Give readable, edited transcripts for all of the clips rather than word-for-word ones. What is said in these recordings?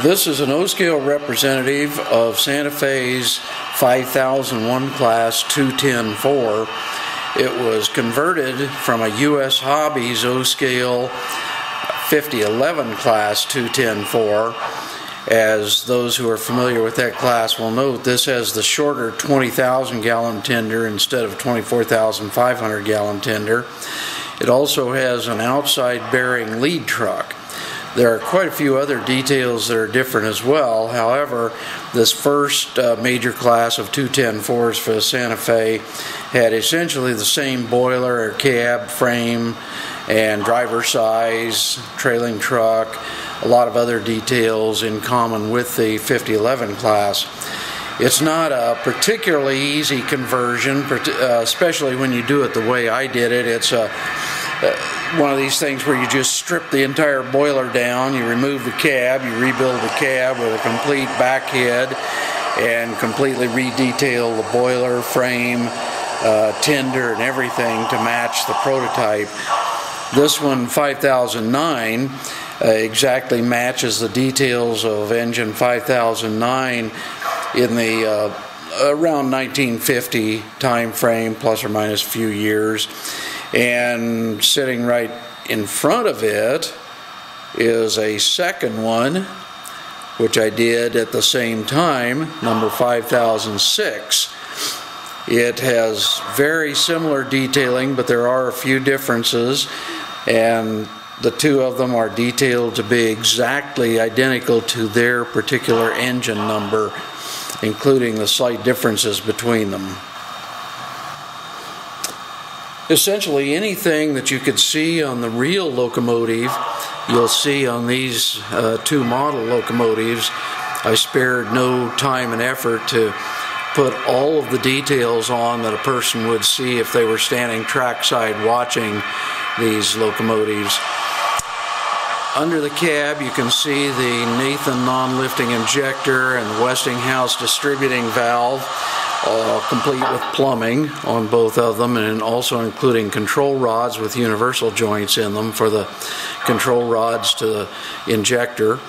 This is an O Scale representative of Santa Fe's 5001 class 2104. It was converted from a U.S. Hobbies O Scale 5011 class 2104. As those who are familiar with that class will note, this has the shorter 20,000 gallon tender instead of 24,500 gallon tender. It also has an outside bearing lead truck. There are quite a few other details that are different as well. However, this first major class of 2104s for the Santa Fe had essentially the same boiler or cab, frame, and driver size, trailing truck, a lot of other details in common with the 5011 class. It's not a particularly easy conversion, especially when you do it the way I did it. It's a one of these things where you just strip the entire boiler down, you remove the cab, you rebuild the cab with a complete back head, and completely re-detail the boiler, frame, tender, and everything to match the prototype. This one, 5009, exactly matches the details of engine 5009 in the around 1950 time frame, plus or minus a few years. And sitting right in front of it is a second one, which I did at the same time, number 5006. It has very similar detailing, but there are a few differences, and the two of them are detailed to be exactly identical to their particular engine number, including the slight differences between them. Essentially anything that you could see on the real locomotive, you'll see on these two model locomotives. I spared no time and effort to put all of the details on that a person would see if they were standing trackside watching these locomotives. Under the cab you can see the Nathan non-lifting injector and the Westinghouse distributing valve, complete with plumbing on both of them, and also including control rods with universal joints in them for the control rods to the injector.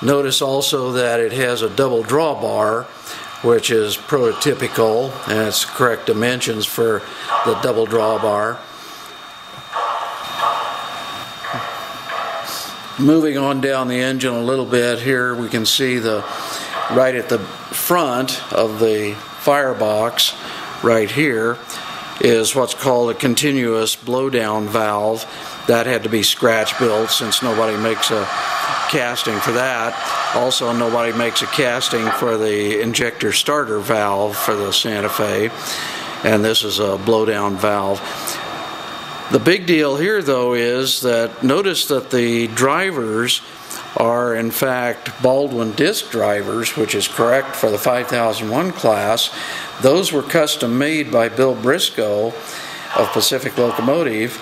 Notice also that it has a double drawbar, which is prototypical, and it's correct dimensions for the double drawbar. Moving on down the engine a little bit, here we can see the right at the front of the firebox right here is what's called a continuous blowdown valve. That had to be scratch built since nobody makes a casting for that. Also, nobody makes a casting for the injector starter valve for the Santa Fe, and this is a blowdown valve. The big deal here though is that notice that the drivers are in fact Baldwin disc drivers, which is correct for the 5001 class. Those were custom made by Bill Briscoe of Pacific Locomotive,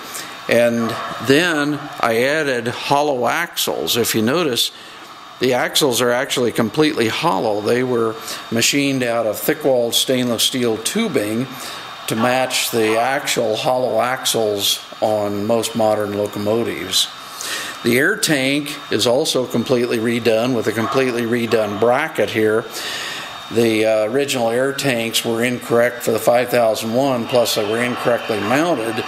and then I added hollow axles. If you notice, the axles are actually completely hollow. They were machined out of thick-walled stainless steel tubing to match the actual hollow axles on most modern locomotives. The air tank is also completely redone with a completely redone bracket here. The original air tanks were incorrect for the 5001, plus they were incorrectly mounted.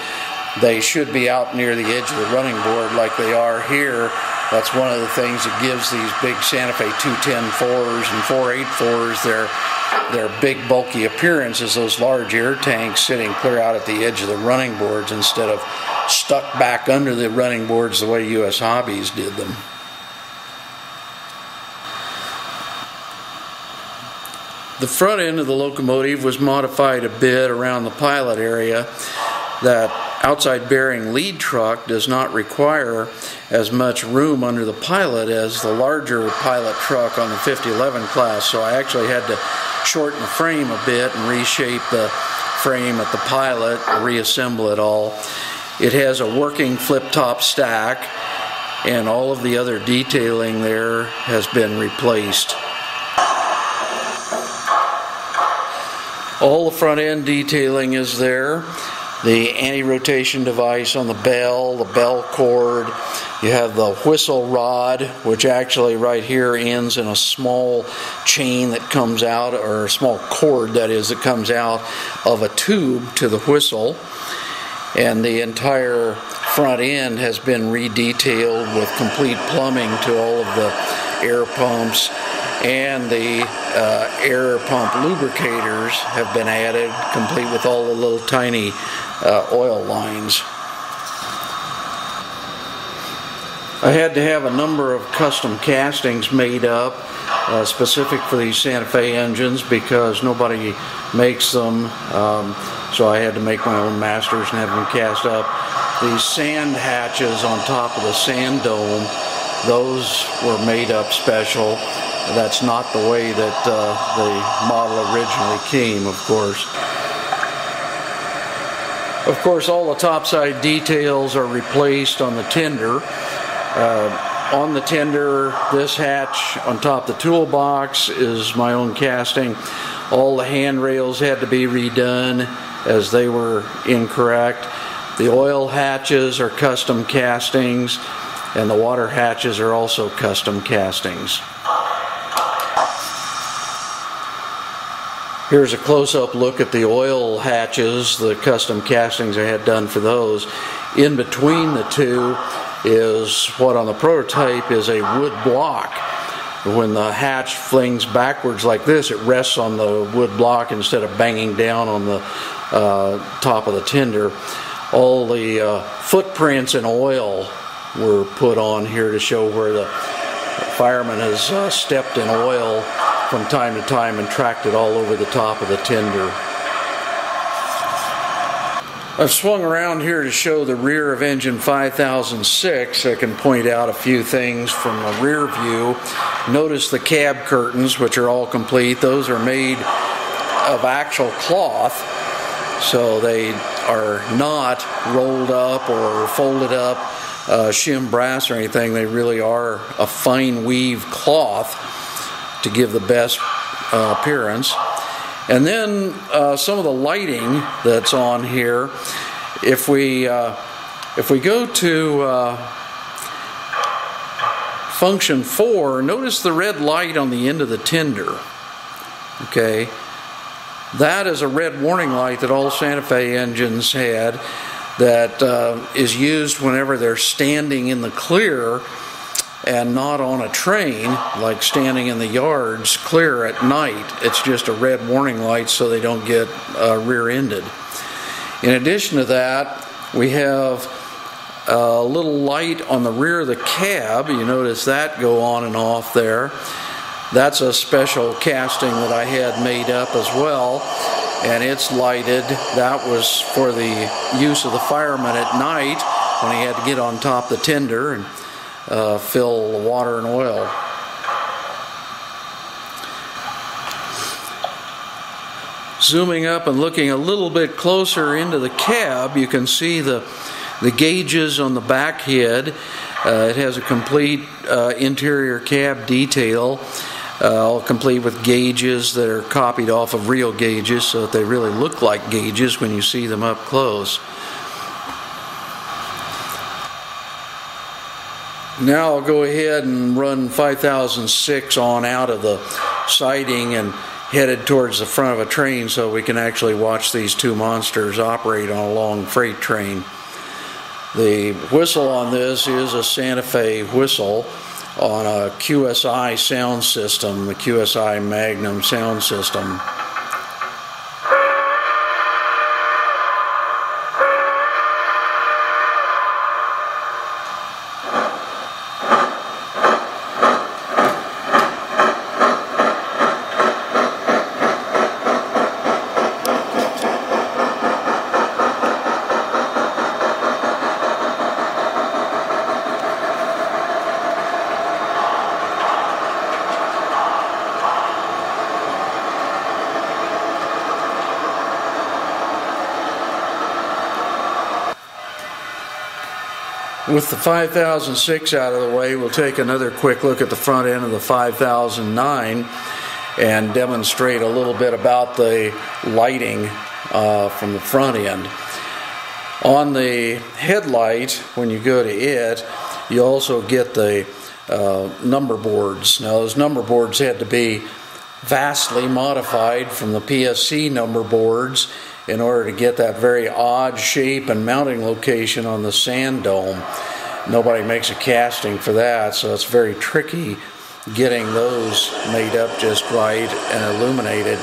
They should be out near the edge of the running board like they are here. That's one of the things that gives these big Santa Fe 2104s and 484s their big bulky appearance, is those large air tanks sitting clear out at the edge of the running boards instead of stuck back under the running boards the way U.S. Hobbies did them. The front end of the locomotive was modified a bit around the pilot area. That outside bearing lead truck does not require as much room under the pilot as the larger pilot truck on the 5011 class, so I actually had to shorten the frame a bit and reshape the frame at the pilot, reassemble it all. It has a working flip-top stack, and all of the other detailing there has been replaced. All the front end detailing is there. the anti-rotation device on the bell cord. You have the whistle rod, which actually right here ends in a small chain that comes out, or a small cord that is, that comes out of a tube to the whistle. And the entire front end has been re-detailed with complete plumbing to all of the air pumps, and the air pump lubricators have been added, complete with all the little tiny oil lines. I had to have a number of custom castings made up specific for these Santa Fe engines because nobody makes them, so I had to make my own masters and have them cast up. These sand hatches on top of the sand dome, those were made up special. That's not the way that the model originally came, of course. Of course, all the topside details are replaced on the tender. On the tender, this hatch on top of the toolbox is my own casting. All the handrails had to be redone as they were incorrect. The oil hatches are custom castings, and the water hatches are also custom castings. Here's a close-up look at the oil hatches, the custom castings I had done for those. In between the two is what on the prototype is a wood block. When the hatch flings backwards like this, it rests on the wood block instead of banging down on the top of the tender. All the footprints in oil were put on here to show where the fireman has stepped in oil from time to time and tracked it all over the top of the tender. I've swung around here to show the rear of engine 5006. I can point out a few things from the rear view. Notice the cab curtains, which are all complete. Those are made of actual cloth, so they are not rolled up or folded up shim brass or anything. They really are a fine weave cloth to give the best appearance. And then some of the lighting that's on here. If we go to function 4, notice the red light on the end of the tender. Okay, that is a red warning light that all Santa Fe engines had, that is used whenever they're standing in the clear and not on a train, like standing in the yards clear at night. It's just a red warning light so they don't get rear-ended. In addition to that, we have a little light on the rear of the cab. You notice that go on and off there. That's a special casting that I had made up as well, and it's lighted. That was for the use of the fireman at night when he had to get on top of the tender and fill the water and oil. Zooming up and looking a little bit closer into the cab, you can see the gauges on the back head. It has a complete interior cab detail, all complete with gauges that are copied off of real gauges so that they really look like gauges when you see them up close. Now I'll go ahead and run 5006 on out of the siding and headed towards the front of a train so we can actually watch these two monsters operate on a long freight train. The whistle on this is a Santa Fe whistle on a QSI sound system, the QSI Magnum sound system. With the 5006 out of the way, we'll take another quick look at the front end of the 5009 and demonstrate a little bit about the lighting from the front end. On the headlight, when you go to it, you also get the number boards. Now, those number boards had to be vastly modified from the PSC number boards in order to get that very odd shape and mounting location on the sand dome. Nobody makes a casting for that, so it's very tricky getting those made up just right and illuminated.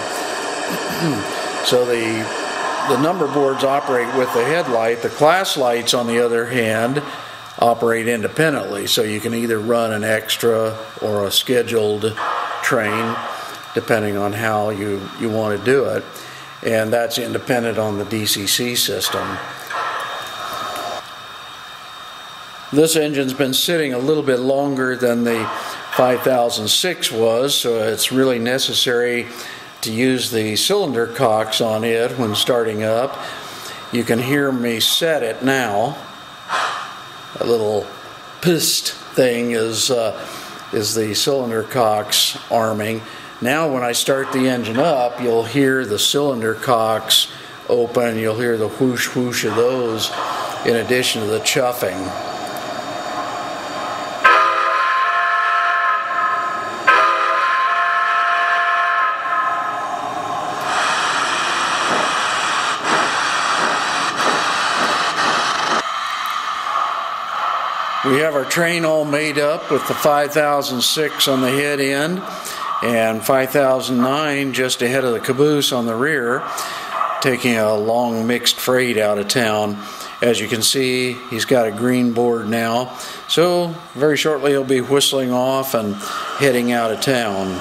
So the number boards operate with the headlight. The class lights, on the other hand, operate independently, so you can either run an extra or a scheduled train, depending on how you want to do it, and that's independent on the DCC system. This engine's been sitting a little bit longer than the 5006 was, so it's really necessary to use the cylinder cocks on it when starting up. You can hear me set it now. A little pissed thing is the cylinder cocks arming. Now when I start the engine up, you'll hear the cylinder cocks open, you'll hear the whoosh whoosh of those in addition to the chuffing. We have our train all made up with the 5006 on the head end and 5009 just ahead of the caboose on the rear, taking a long mixed freight out of town. As you can see, he's got a green board now, so very shortly he'll be whistling off and heading out of town.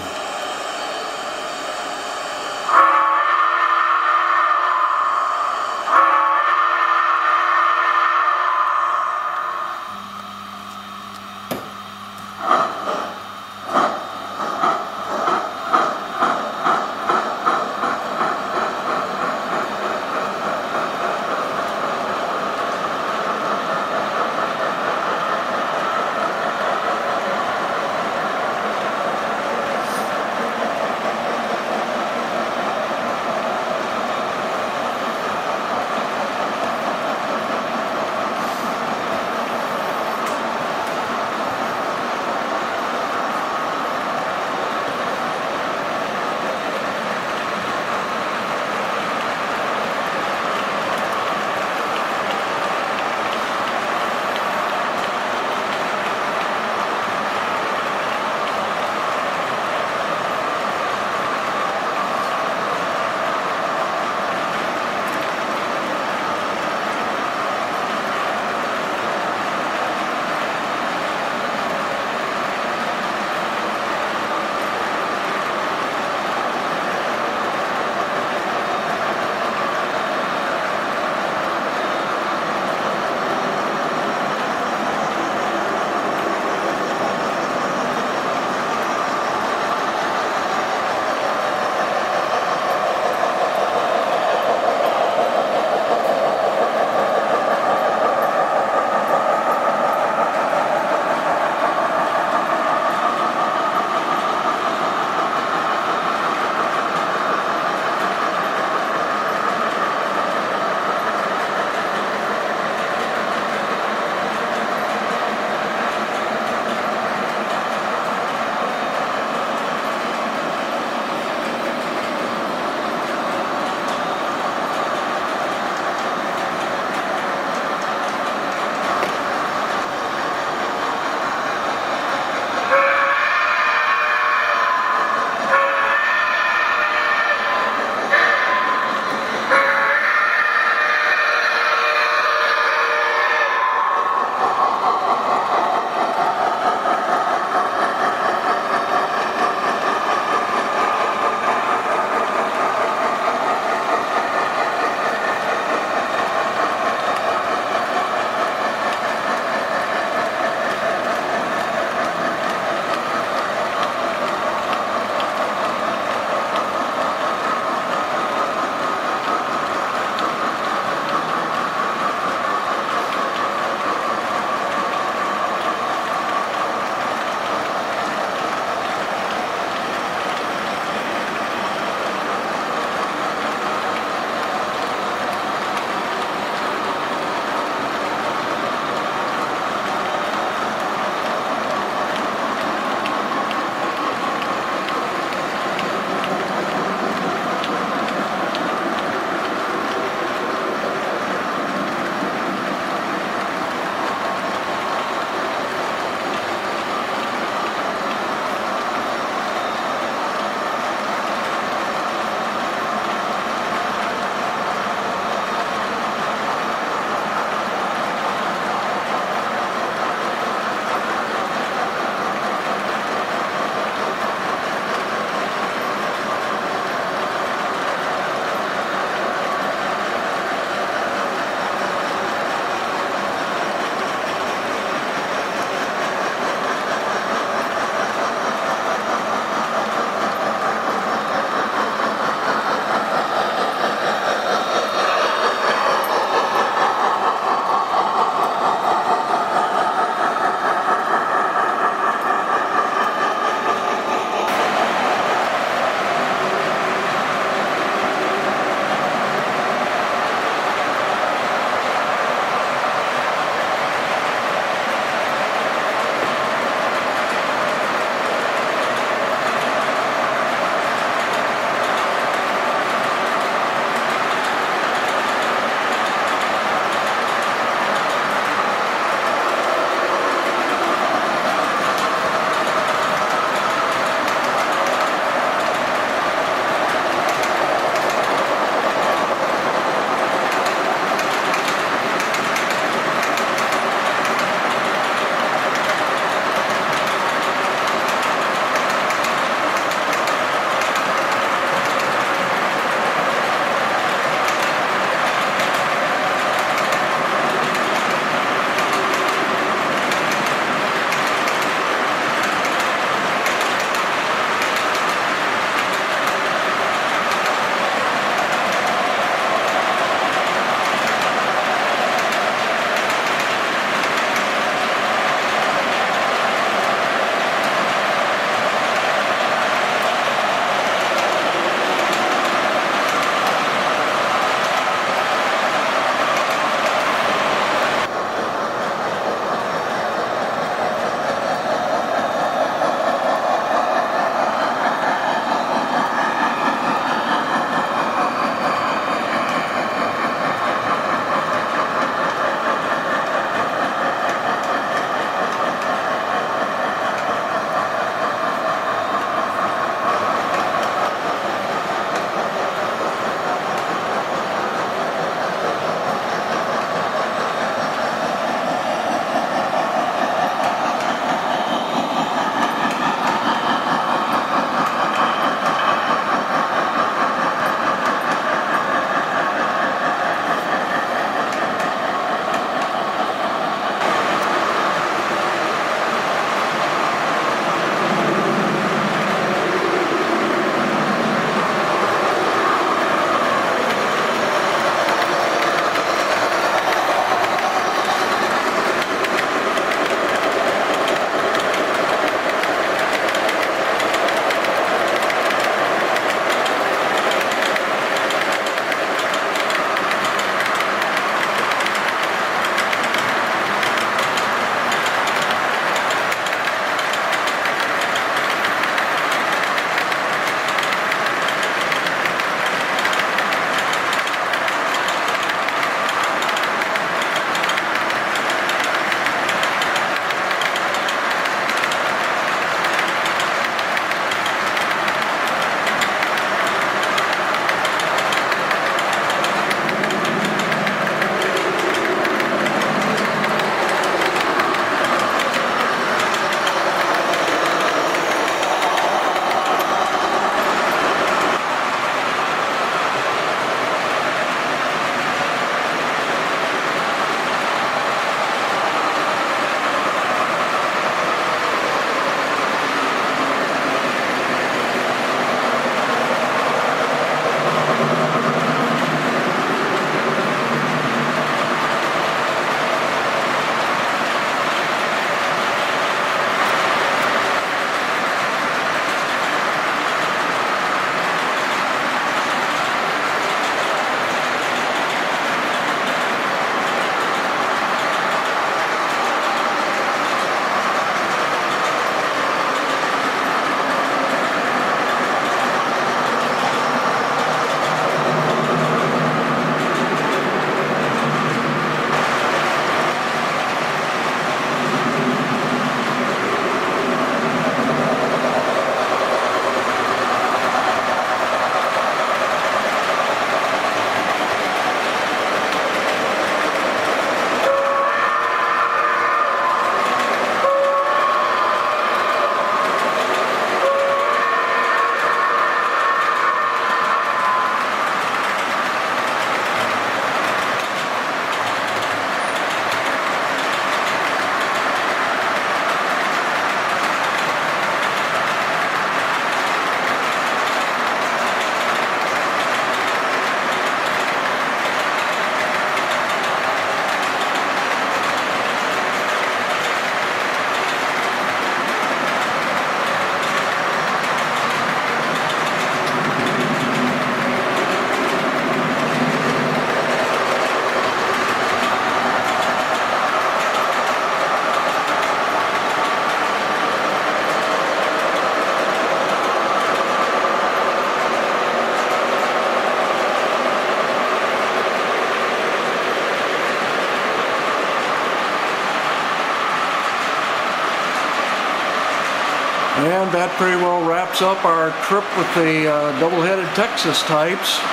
And that pretty well wraps up our trip with the double-headed Texas types.